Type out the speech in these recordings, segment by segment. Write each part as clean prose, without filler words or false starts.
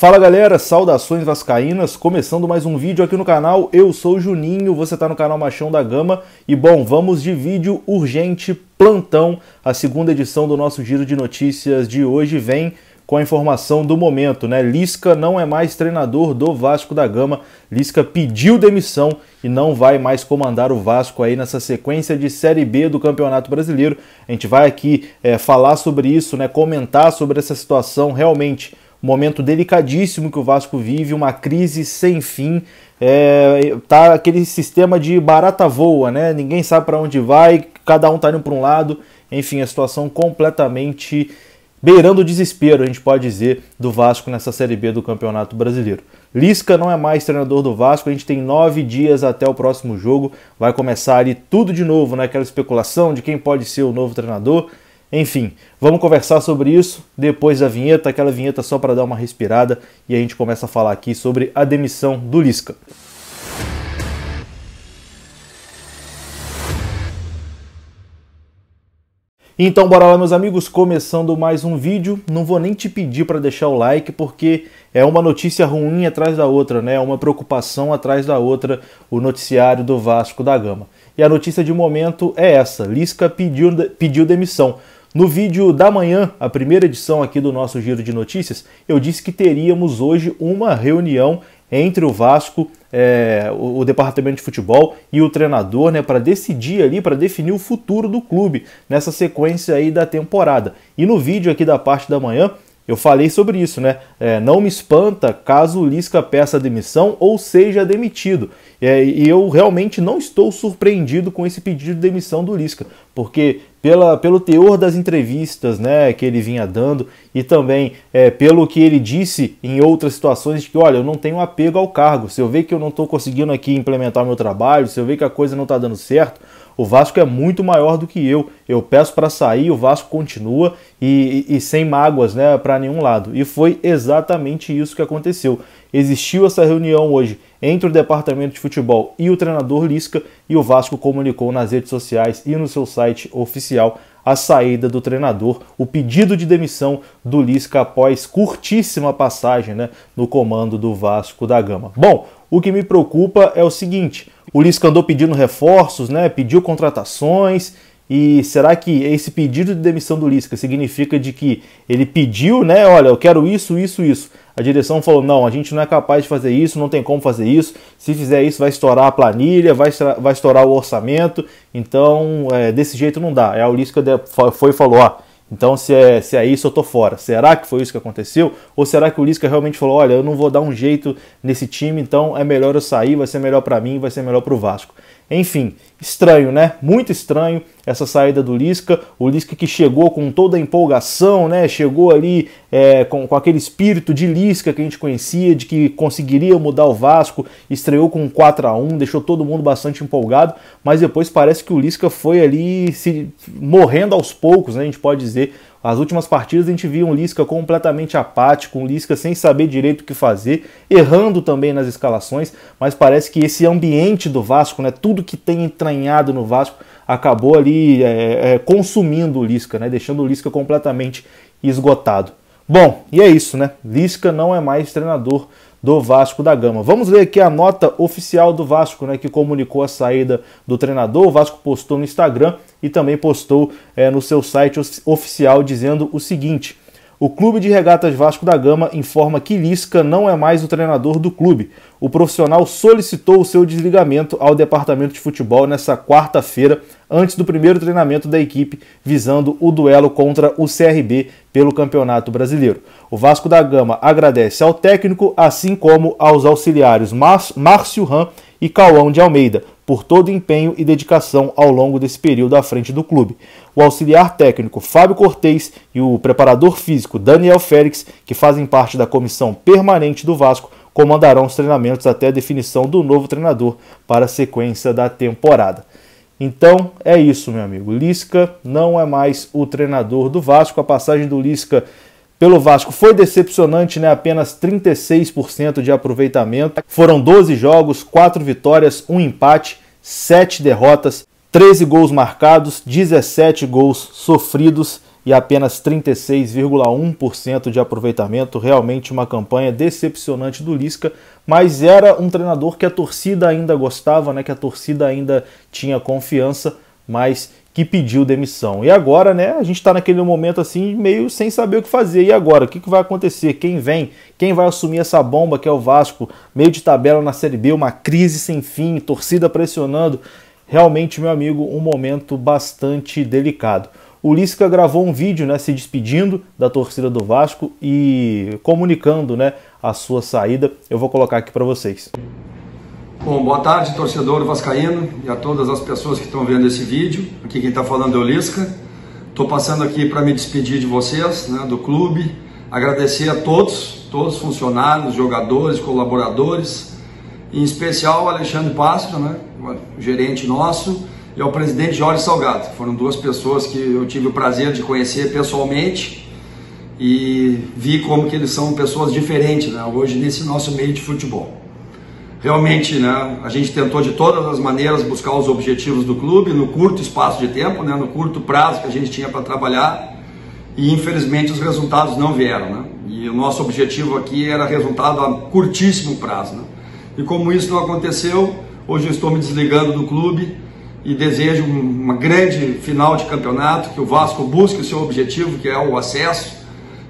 Fala galera, saudações vascaínas, começando mais um vídeo aqui no canal. Eu sou o Juninho, você tá no canal Machão da Gama e bom, vamos de vídeo urgente plantão. A segunda edição do nosso giro de notícias de hoje vem com a informação do momento, né? Lisca não é mais treinador do Vasco da Gama. Lisca pediu demissão e não vai mais comandar o Vasco aí nessa sequência de Série B do Campeonato Brasileiro. A gente vai aqui falar sobre isso, né? Comentar sobre essa situação, realmente um momento delicadíssimo que o Vasco vive, uma crise sem fim. Tá aquele sistema de barata voa, né? Ninguém sabe para onde vai, cada um tá indo para um lado. Enfim, a situação completamente beirando o desespero, a gente pode dizer, do Vasco nessa Série B do Campeonato Brasileiro. Lisca não é mais treinador do Vasco, a gente tem 9 dias até o próximo jogo, vai começar ali tudo de novo, né? Aquela especulação de quem pode ser o novo treinador. Enfim, vamos conversar sobre isso depois da vinheta, aquela vinheta só para dar uma respirada, e a gente começa a falar aqui sobre a demissão do Lisca. Então bora lá, meus amigos, começando mais um vídeo. Não vou nem te pedir para deixar o like, porque é uma notícia ruim atrás da outra, né? É uma preocupação atrás da outra, o noticiário do Vasco da Gama. E a notícia de momento é essa, Lisca pediu demissão. No vídeo da manhã, a primeira edição aqui do nosso Giro de Notícias, eu disse que teríamos hoje uma reunião entre o Vasco, o departamento de futebol e o treinador, né, para decidir ali, para definir o futuro do clube nessa sequência aí da temporada. E no vídeo aqui da parte da manhã eu falei sobre isso, né? Não me espanta caso o Lisca peça demissão ou seja demitido. E eu realmente não estou surpreendido com esse pedido de demissão do Lisca, porque pelo teor das entrevistas, né, que ele vinha dando, e também pelo que ele disse em outras situações, de que, olha, eu não tenho apego ao cargo, se eu ver que eu não estou conseguindo aqui implementar o meu trabalho, se eu ver que a coisa não está dando certo, o Vasco é muito maior do que eu peço para sair, o Vasco continua e sem mágoas, né, para nenhum lado. E foi exatamente isso que aconteceu. Existiu essa reunião hoje entre o departamento de futebol e o treinador Lisca, e o Vasco comunicou nas redes sociais e no seu site oficial a saída do treinador, o pedido de demissão do Lisca após curtíssima passagem, né, no comando do Vasco da Gama. Bom, o que me preocupa é o seguinte, o Lisca andou pedindo reforços, né, pediu contratações, e será que esse pedido de demissão do Lisca significa de que ele pediu, né, olha, eu quero isso, isso, isso. A direção falou, não, a gente não é capaz de fazer isso, não tem como fazer isso, se fizer isso vai estourar a planilha, vai estourar o orçamento, então desse jeito não dá. Aí o Lisca foi e falou, ó, então se é isso eu tô fora. Será que foi isso que aconteceu? Ou será que o Lisca realmente falou, olha, eu não vou dar um jeito nesse time, então é melhor eu sair, vai ser melhor pra mim, vai ser melhor pro Vasco. Enfim, estranho, né? Muito estranho essa saída do Lisca. O Lisca que chegou com toda a empolgação, né? Chegou ali com aquele espírito de Lisca que a gente conhecia, de que conseguiria mudar o Vasco, estreou com 4 a 1, deixou todo mundo bastante empolgado, mas depois parece que o Lisca foi ali se morrendo aos poucos, né? A gente pode dizer. As últimas partidas a gente via um Lisca completamente apático, um Lisca sem saber direito o que fazer, errando também nas escalações, mas parece que esse ambiente do Vasco, né, tudo que tem entranhado no Vasco, acabou ali consumindo o Lisca, né, deixando o Lisca completamente esgotado. Bom, e é isso, né? Lisca não é mais treinador do Vasco da Gama. Vamos ler aqui a nota oficial do Vasco, né, que comunicou a saída do treinador. O Vasco postou no Instagram e também postou no seu site oficial dizendo o seguinte: o Clube de Regatas Vasco da Gama informa que Lisca não é mais o treinador do clube. O profissional solicitou o seu desligamento ao departamento de futebol nesta quarta-feira, antes do primeiro treinamento da equipe, visando o duelo contra o CRB pelo Campeonato Brasileiro. O Vasco da Gama agradece ao técnico, assim como aos auxiliares Márcio Han e Calão de Almeida, por todo o empenho e dedicação ao longo desse período à frente do clube. O auxiliar técnico Fábio Cortez e o preparador físico Daniel Félix, que fazem parte da comissão permanente do Vasco, comandarão os treinamentos até a definição do novo treinador para a sequência da temporada. Então é isso, meu amigo. Lisca não é mais o treinador do Vasco. A passagem do Lisca pelo Vasco foi decepcionante, né? Apenas 36% de aproveitamento. Foram 12 jogos, 4 vitórias, 1 empate, 7 derrotas, 13 gols marcados, 17 gols sofridos e apenas 36,1% de aproveitamento. Realmente uma campanha decepcionante do Lisca, mas era um treinador que a torcida ainda gostava, né? Que a torcida ainda tinha confiança, mas que pediu demissão. E agora, né, a gente está naquele momento assim, meio sem saber o que fazer. E agora, o que vai acontecer? Quem vem? Quem vai assumir essa bomba que é o Vasco? Meio de tabela na Série B, uma crise sem fim, torcida pressionando. Realmente, meu amigo, um momento bastante delicado. O Lisca gravou um vídeo, né, se despedindo da torcida do Vasco e comunicando, né, a sua saída. Eu vou colocar aqui para vocês. Bom, boa tarde, torcedor vascaíno, e a todas as pessoas que estão vendo esse vídeo. Aqui quem está falando é o Lisca. Estou passando aqui para me despedir de vocês, né, do clube. Agradecer a todos os funcionários, jogadores, colaboradores, em especial o Alexandre Páscoa, né, o gerente nosso, e ao presidente Jorge Salgado. Foram duas pessoas que eu tive o prazer de conhecer pessoalmente e vi como que eles são pessoas diferentes, né, hoje nesse nosso meio de futebol. Realmente, né, a gente tentou de todas as maneiras buscar os objetivos do clube no curto espaço de tempo, né, no curto prazo que a gente tinha para trabalhar, e infelizmente os resultados não vieram, né? E o nosso objetivo aqui era resultado a curtíssimo prazo, né? E como isso não aconteceu, hoje eu estou me desligando do clube e desejo uma grande final de campeonato, que o Vasco busque o seu objetivo, que é o acesso,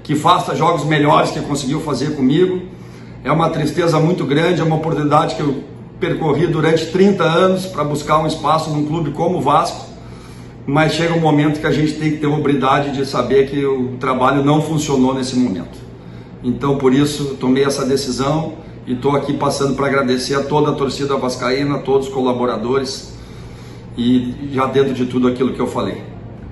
que faça jogos melhores que conseguiu fazer comigo. É uma tristeza muito grande, é uma oportunidade que eu percorri durante 30 anos para buscar um espaço num clube como o Vasco, mas chega um momento que a gente tem que ter a hombridade de saber que o trabalho não funcionou nesse momento. Então, por isso, tomei essa decisão e estou aqui passando para agradecer a toda a torcida vascaína, a todos os colaboradores e já dentro de tudo aquilo que eu falei.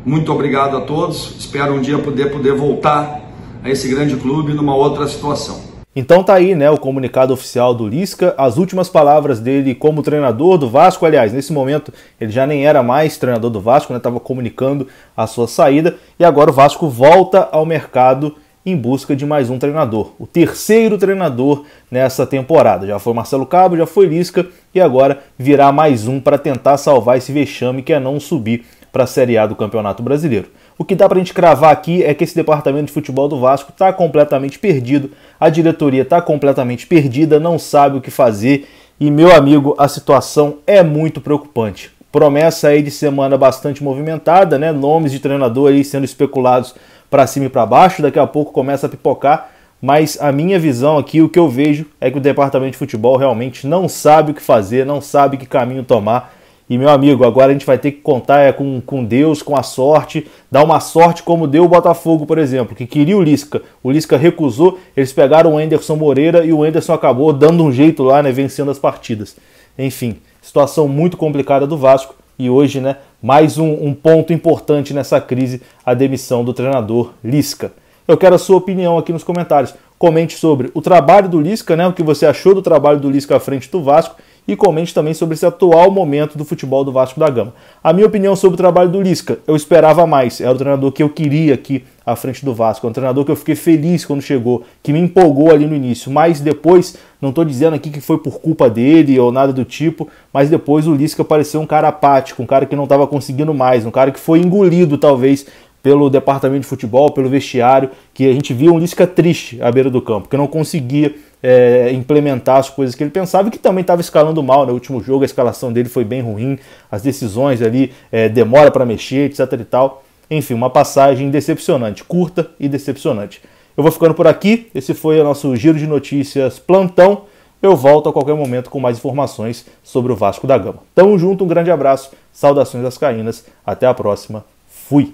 Muito obrigado a todos, espero um dia poder voltar a esse grande clube numa outra situação. Então tá aí, né, o comunicado oficial do Lisca, as últimas palavras dele como treinador do Vasco. Aliás, nesse momento ele já nem era mais treinador do Vasco, né, estava comunicando a sua saída, e agora o Vasco volta ao mercado em busca de mais um treinador. O terceiro treinador nessa temporada. Já foi Marcelo Cabo, já foi Lisca, e agora virá mais um para tentar salvar esse vexame que é não subir para a Série A do Campeonato Brasileiro. O que dá para a gente cravar aqui é que esse departamento de futebol do Vasco está completamente perdido, a diretoria está completamente perdida, não sabe o que fazer e, meu amigo, a situação é muito preocupante. Promessa aí de semana bastante movimentada, né? Nomes de treinador aí sendo especulados para cima e para baixo, daqui a pouco começa a pipocar, mas a minha visão aqui, o que eu vejo é que o departamento de futebol realmente não sabe o que fazer, não sabe que caminho tomar. E, meu amigo, agora a gente vai ter que contar com Deus, com a sorte, dar uma sorte como deu o Botafogo, por exemplo, que queria o Lisca recusou, eles pegaram o Anderson Moreira e o Anderson acabou dando um jeito lá, né, vencendo as partidas. Enfim, situação muito complicada do Vasco e hoje, né, mais um ponto importante nessa crise, a demissão do treinador Lisca. Eu quero a sua opinião aqui nos comentários. Comente sobre o trabalho do Lisca, né, o que você achou do trabalho do Lisca à frente do Vasco, e comente também sobre esse atual momento do futebol do Vasco da Gama. A minha opinião sobre o trabalho do Lisca, eu esperava mais, era o treinador que eu queria aqui à frente do Vasco, é um treinador que eu fiquei feliz quando chegou, que me empolgou ali no início, mas depois, não estou dizendo aqui que foi por culpa dele ou nada do tipo, mas depois o Lisca pareceu um cara apático, um cara que não estava conseguindo mais, um cara que foi engolido talvez pelo departamento de futebol, pelo vestiário, que a gente via um Lisca triste à beira do campo, que não conseguia implementar as coisas que ele pensava e que também estava escalando mal, né? No último jogo a escalação dele foi bem ruim, as decisões ali demora para mexer, etc e tal. Enfim, uma passagem decepcionante, curta e decepcionante. Eu vou ficando por aqui, esse foi o nosso Giro de Notícias Plantão. Eu volto a qualquer momento com mais informações sobre o Vasco da Gama. Tamo junto, um grande abraço, saudações vascaínas, até a próxima, fui!